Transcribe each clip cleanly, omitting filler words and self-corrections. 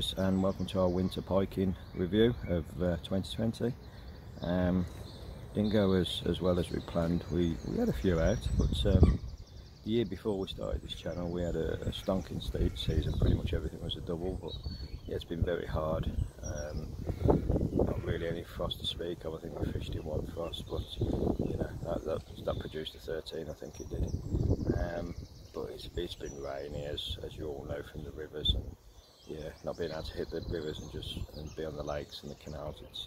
guys, and welcome to our winter piking review of 2020. Didn't go as well as we planned. We had a few out, but the year before we started this channel we had a stonking steep season. Pretty much everything was a double, but yeah, it's been very hard. Not really any frost to speak of. I think we fished in one frost, but you know, that produced a 13, I think it did. But it's been rainy, as you all know, from the rivers, and yeah, not being able to hit the rivers and just be on the lakes and the canals, it's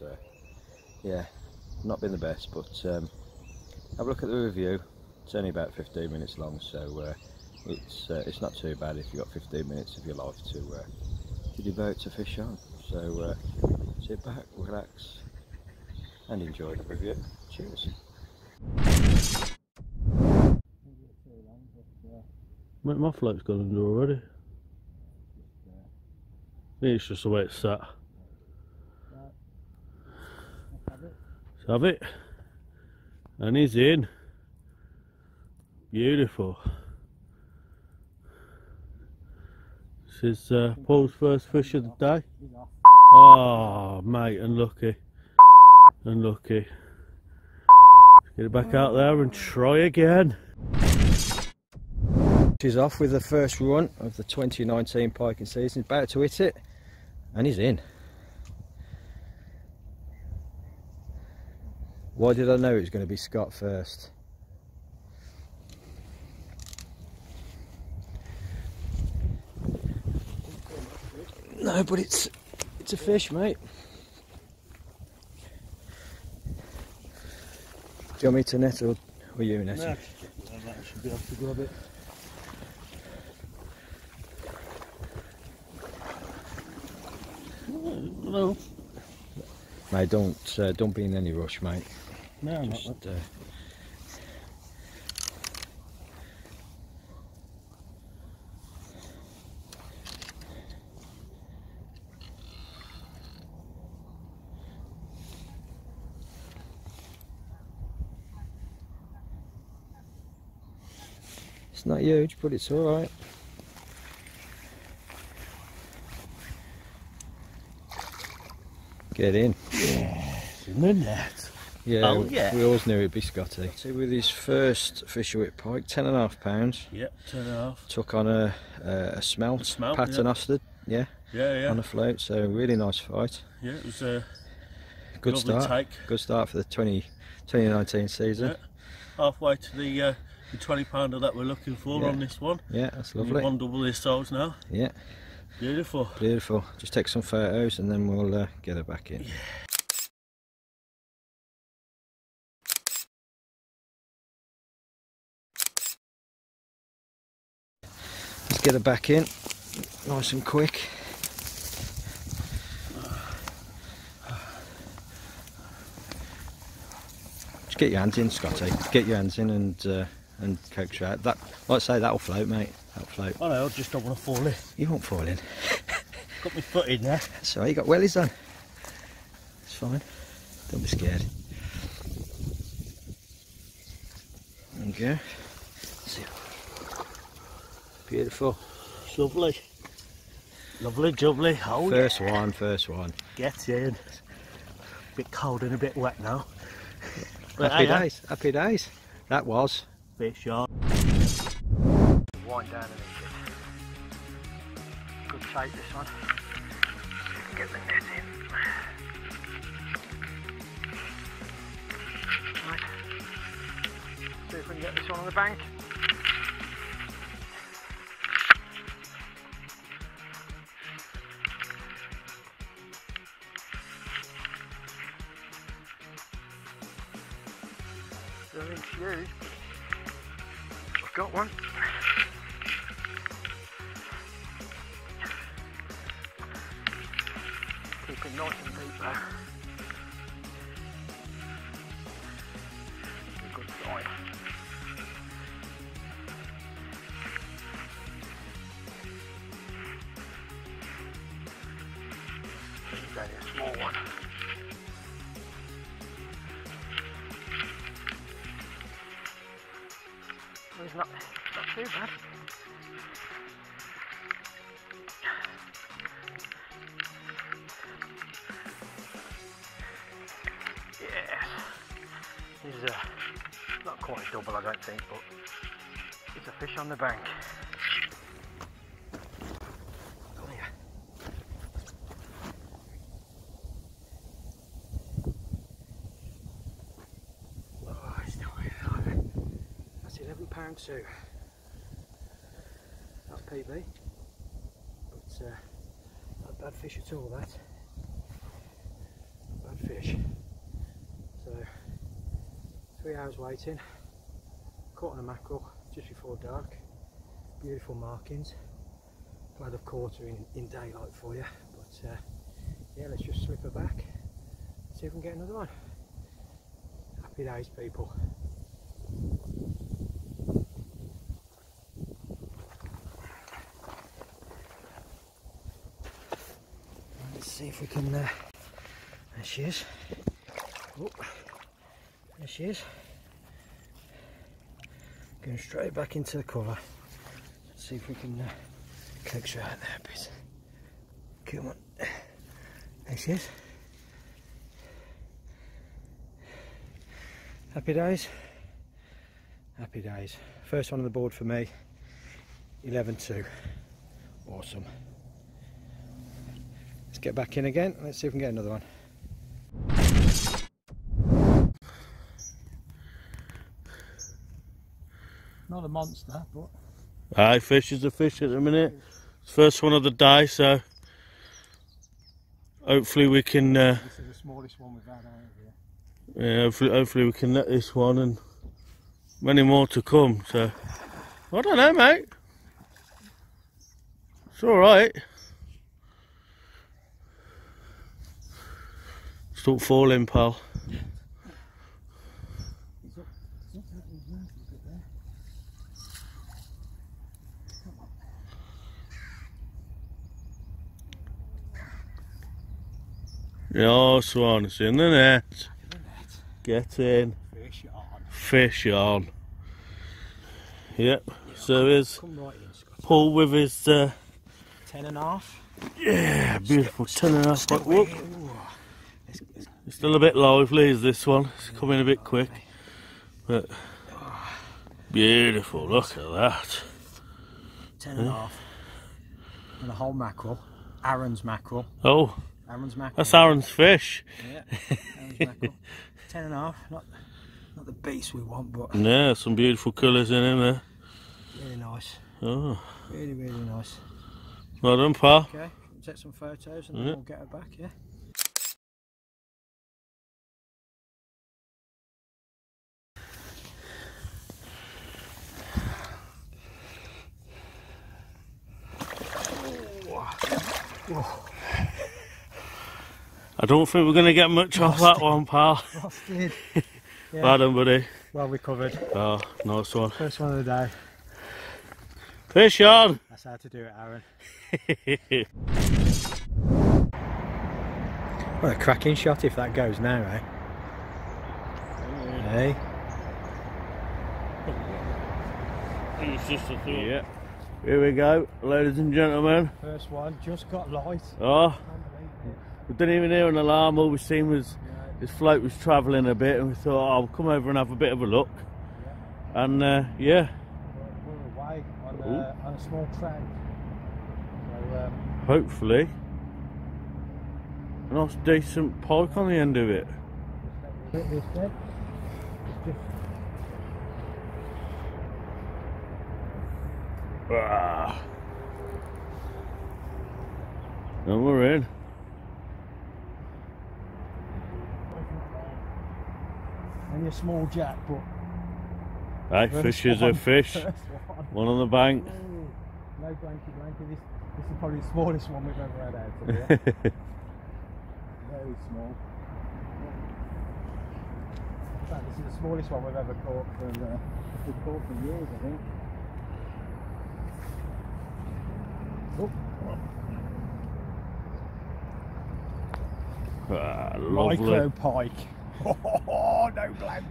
yeah, not been the best. But have a look at the review. It's only about 15 minutes long, so it's not too bad if you've got 15 minutes of your life to devote to Fish On. So sit back, relax and enjoy the review. Cheers. Mate, my float's gone under already. I think it's just the way it's sat. Let's have it. And he's in. Beautiful. This is Paul's first fish of the day. Oh, mate, unlucky. Unlucky. Let's get it back out there and try again. She's off with the first run of the 2019 piking season. About to hit it, and he's in. Why did I know it was going to be Scott first? No, but it's a fish, mate. Do you want me to net or you net? No, I should be able to grab it. No. Mate, don't be in any rush, mate. No, I'm just, not. It's not huge, but it's all right. Get in. Yes, in the net. Yeah, oh, yeah. We always knew it'd be Scotty. Scotty with his first Fisherwick pike, 10.5 pounds. Yep, 10.5. Took on a smelt, paternoster, yeah. Yeah, yeah. On a float, so really nice fight. Yeah, it was a good start. Take. Good start for the 2019 season. Yeah. Halfway to the 20-pounder that we're looking for, yeah, on this one. Yeah, that's lovely. One double this size now. Yeah. Beautiful. Beautiful. Just take some photos and then we'll get her back in. Yeah. Let's get her back in, nice and quick. Just get your hands in, Scotty. Get your hands in and coax her out. That, like I say, that'll float, mate. That'll float. I know, I just don't want to fall in. You won't fall in. Got my foot in there. That's all right, you got wellies on. It's fine. Don't be scared. There you go. See. Beautiful. It's lovely. Lovely, jubbly. Oh, first yeah. One, first one. Get in. A bit cold and a bit wet now. But happy days, happy days. That was Fish On. Wind down and eat it. Good shape, this one. If you can get the net in. Right. See if we can get this one on the bank. Nothing's huge. I've got one. Keeping nice and deep there. A good side. It's only a small one. Well, it's not too bad. This is not quite a double, I don't think, but it's a fish on the bank. £11.2. That's PB, but not a bad fish at all. That bad fish. So 3 hours waiting, caught on a mackerel just before dark. Beautiful markings. Glad I've caught her in daylight for you. But yeah, let's just slip her back and see if we can get another one. Happy days, people. See if we can. There she is. Oh, there she is. Going straight back into the colour. Let's see if we can coax her out there a bit. Come on. There she is. Happy days. Happy days. First one on the board for me. 11.2. Awesome. Get back in again. Let's see if we can get another one. Not a monster, but aye, fish is a fish at the minute. First one of the day, so hopefully we can. This is the smallest one we've had out here. Yeah, hopefully we can net this one and many more to come. So I don't know, mate. It's all right. Stop falling, pal. Yes, one, it's in the net. Get in. Fish on. Fish on. Yep, yeah, so his right pull with his 10.5. Yeah, beautiful. 10.5. It's still a bit lively, is this one. It's coming a bit quick, but beautiful. Look at that. 10.5 and a whole mackerel. Aaron's mackerel. Oh, Aaron's mackerel. That's Aaron's fish. Yeah, Aaron's mackerel. 10.5. Not the beast we want, but yeah, some beautiful colours in him there. Really nice. Oh, really, really nice. Well done, pal. Okay, we'll take some photos and then we'll get her back. Yeah. I don't think we're going to get much off that one, pal. Rusted. Yeah. Well done, buddy. Well recovered. Oh, nice one. First one of the day. Fish on! That's how to do it, Aaron. What a cracking shot if that goes now, eh? Hey. Yeah. Here we go, ladies and gentlemen. First one, just got light. Oh, we didn't even hear an alarm. All we seen was this float was travelling a bit, and we thought, oh, I'll come over and have a bit of a look. Yeah. And yeah, we're away on a small trout. So, hopefully, a nice decent pike on the end of it. And we're in. Only a small jack, but hey, fish is a fish. One on the bank. No blanky. This is probably the smallest one we've ever had out here. Very small. In fact, this is the smallest one we've ever caught for years, I think. Ah, lovely. Micro pike. Oh, no blank.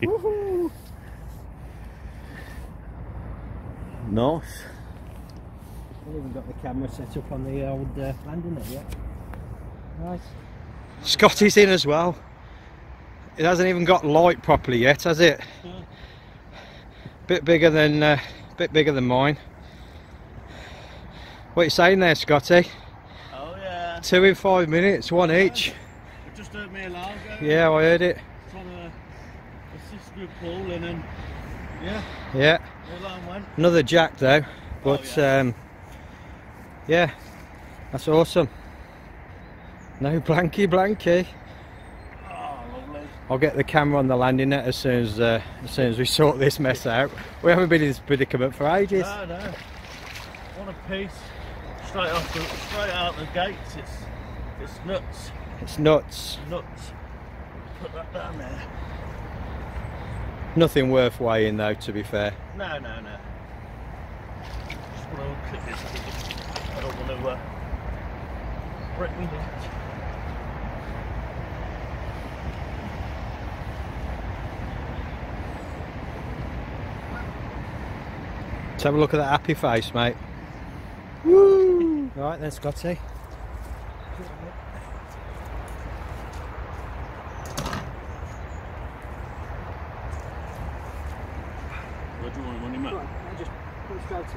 Woohoo! Nice. I haven't even got the camera set up on the old landing net yet. Nice. Scotty's in as well. It hasn't even got light properly yet, has it? Yeah. Bit bigger than mine. What are you saying there, Scotty? Oh yeah. 2 in 5 minutes, one each. I just heard me alarm going. Yeah, I heard it. Trying to assist with pulling and yeah. Yeah. Alarm went. Another jack though, but oh, yeah. Yeah, that's awesome. No blanky. I'll get the camera on the landing net as soon as we sort this mess out. We haven't been in this predicament for ages. No, no. What a piece. Straight out the gates. It's nuts. It's nuts. Nuts. Put that down there. Nothing worth weighing though, to be fair. No, no, no. Just want to clip this. I don't want to break me down. Let's have a look at that happy face, mate. Woo! Right then, Scotty. Where do you want him on your map? I just put it straight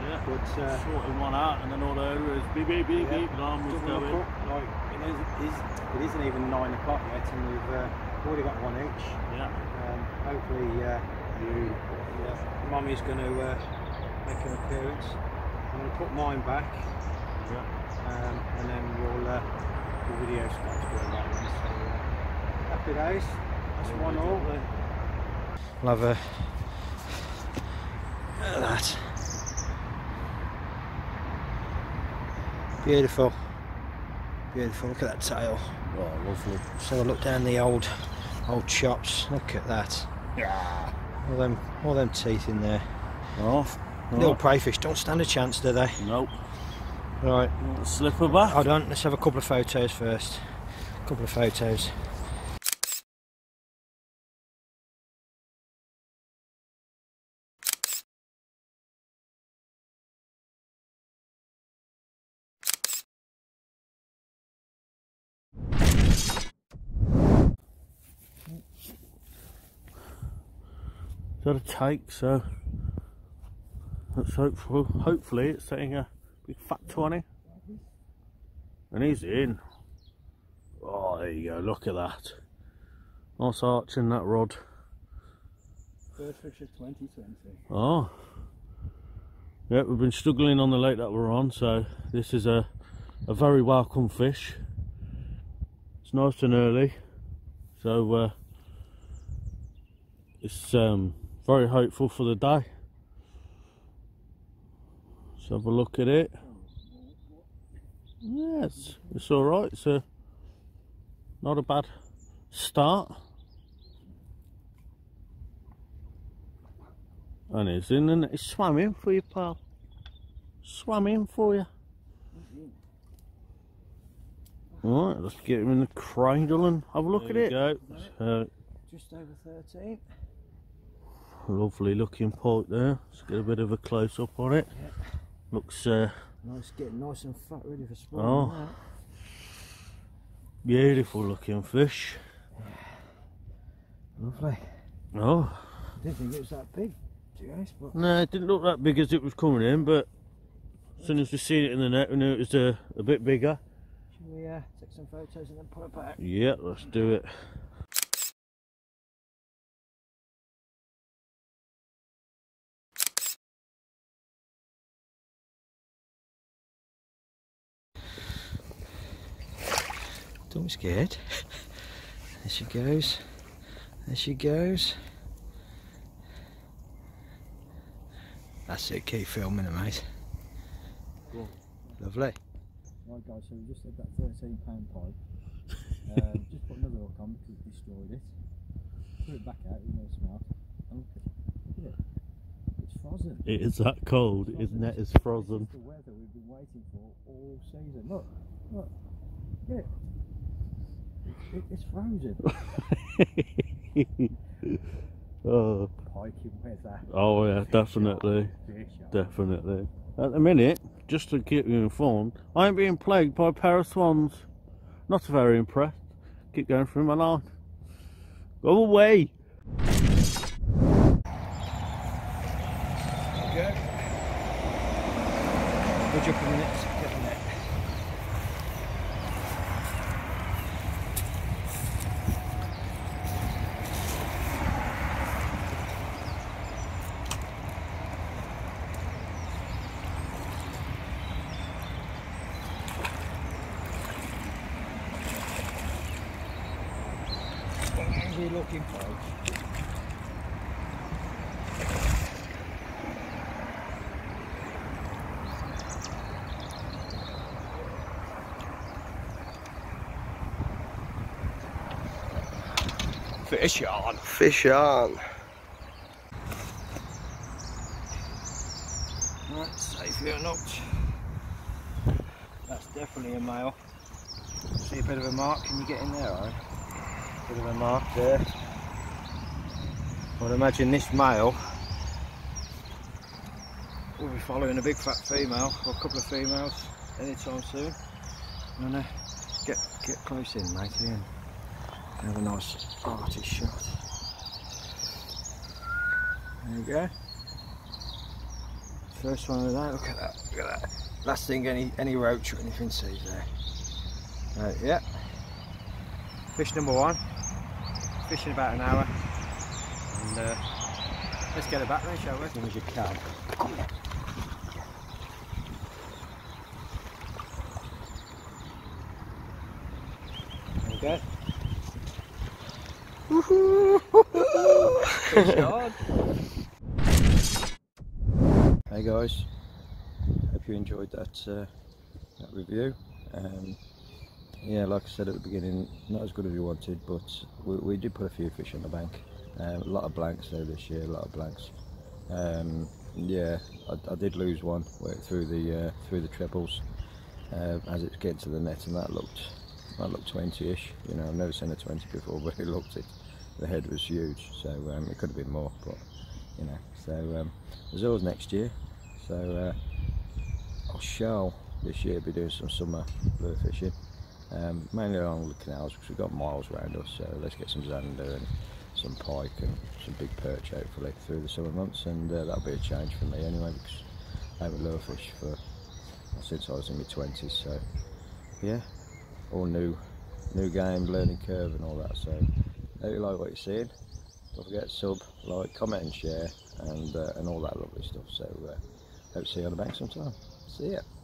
Yeah, but sorting one out and then all over is beep beep beep. Alarm was going. Like it isn't even 9 o'clock yet, and we've already got one each. Yeah. Hopefully, Mummy's going to. Make an appearance. I'm going to put mine back, yeah. And then we'll the video starts going that way. So happy days. That's one all. We'll have a look at that. Beautiful, beautiful. Look at that tail. Oh, lovely. So I look down the old chops. Look at that. Yeah. All them teeth in there. Off. Little preyfish don't stand a chance, do they? Nope. Right. Slip her back. Hold on, let's have a couple of photos first. A couple of photos. Got a take, so. That's hopeful. Hopefully it's setting a big fat 20. And he's in. Oh, there you go, look at that. Nice arch in that rod. First fish of 2020. Oh. Yeah, we've been struggling on the lake that we're on, so this is a very welcome fish. It's nice and early. So it's very hopeful for the day. Have a look at it. Yes, it's all right. It's not a bad start. And it's in, and it's swam in for you, pal. Swam in for you. All right, let's get him in the cradle and have a look at it. There you go. Just over 13. Lovely looking pike there. Let's get a bit of a close up on it. Yeah. Looks nice, getting nice and fat, ready for spawning. Oh, beautiful looking fish. Yeah. Lovely. Oh, I didn't think it was that big, to be honest. But no, it didn't look that big as it was coming in, but as soon as we seen it in the net, we knew it was a bit bigger. Should we take some photos and then put it back? Yeah, let's do it. Don't be scared. There she goes. There she goes. That's it, keep filming it, mate. Cool. Lovely. Right guys, so we just had that 13 pound pike. Just put another hook on because we destroyed it. put it back out, you know, it smells. And look at it. It's frozen. It is that cold, isn't it? It's frozen. It's the weather we've been waiting for all season. Look, look. Get it. It's frozen. Oh. Hiking weather. Oh yeah, definitely. Definitely. At the minute, just to keep you informed, I am being plagued by a pair of swans. Not very impressed. Keep going through my line. Go away! Okay. We'll jump in the next. Looking for it. Fish on, fish on. Right, safe or not. That's definitely a male. See a bit of a mark, can you get in there, Aaron? Bit of a mark there. I would imagine this male will be following a big fat female or a couple of females anytime soon. I'm gonna get close in, matey, and have a nice arty shot. There we go. First one of that. Look at that. Look at that. Last thing any roach or anything sees there. Right, yeah. Fish number one. Fish in about an hour, and let's get it back then, shall we? As soon as you can. There we go. Woohoo! Fish on. Hey guys, hope you enjoyed that review. Yeah, like I said at the beginning, not as good as we wanted, but we did put a few fish on the bank. A lot of blanks there this year, a lot of blanks. Yeah, I did lose one through the trebles as it's getting to the net, and that looked 20-ish. You know, I've never seen a 20 before, but it looked it. The head was huge, so it could have been more, but you know. So there's always next year. So I shall this year be doing some summer lure fishing. Mainly along the canals because we've got miles around us, so let's get some zander and some pike and some big perch hopefully through the summer months, and that'll be a change for me anyway because I haven't lure fished for since I was in my 20s, so yeah, all new game, learning curve and all that. So hope you like what you're seeing. Don't forget to sub, like, comment and share, and all that lovely stuff. So hope to see you on the bank sometime. See ya.